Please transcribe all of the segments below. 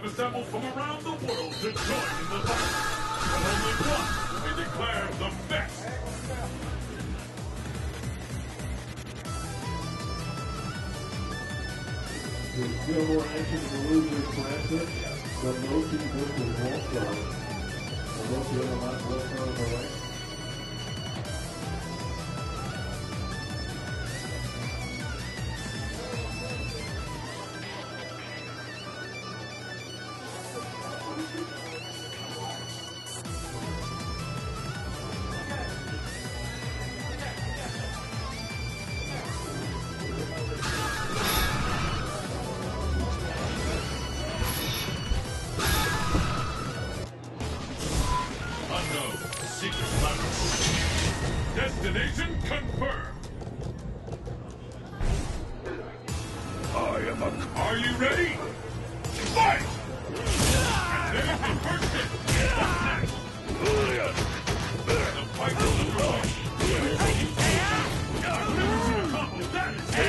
have assembled from around the world to join in the fight. But only one will be declared the best. There's still more action in the loser's bracket, but most of this is all stars. Most of the other last left on the right. Destination confirmed. Are you ready? Fight! And there's the first hit. What's next? The fight is underway. I've never seen a couple that is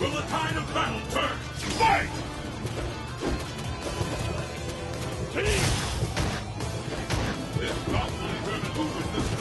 will the tide of battle turn? Fight! This constantly driven movement is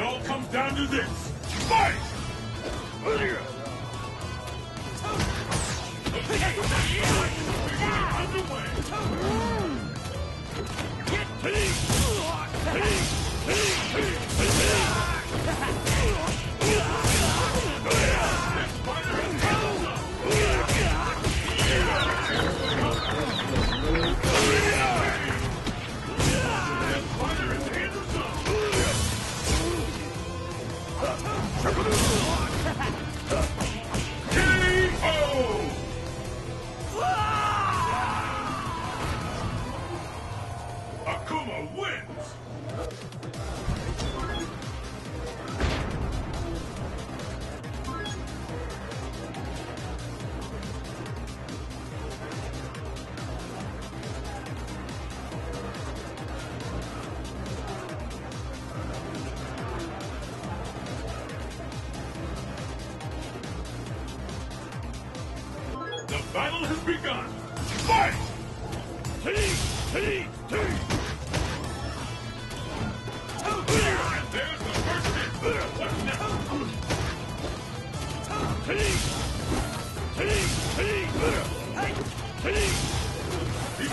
all comes down to this. Fight! The battle has begun. Fight! And there's the first hit. What's next? Turn it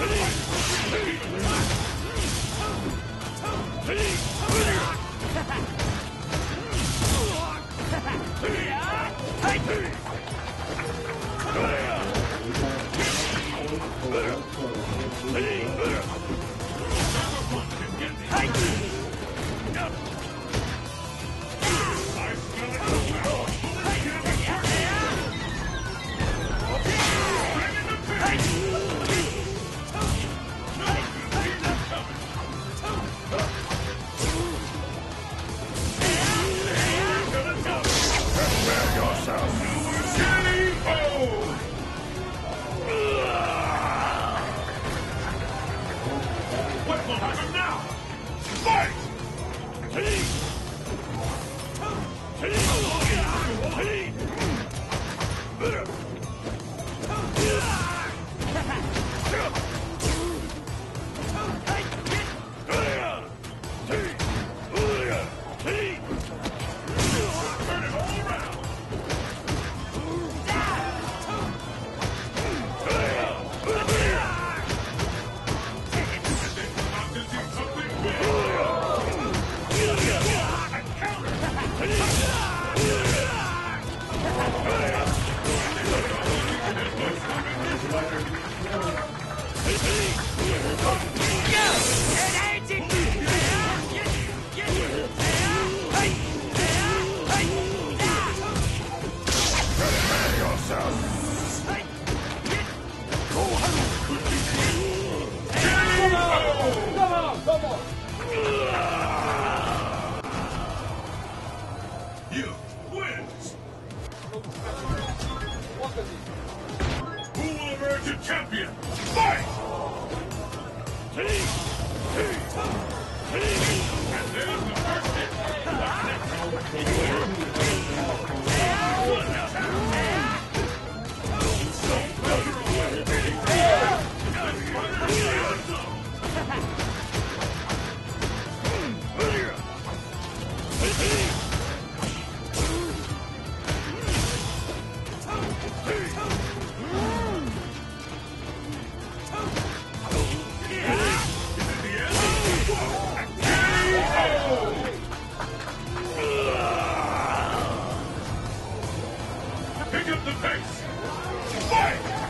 all around. Who will emerge a champion? Fight! And there's the first hit. Pick up the pace! Fight!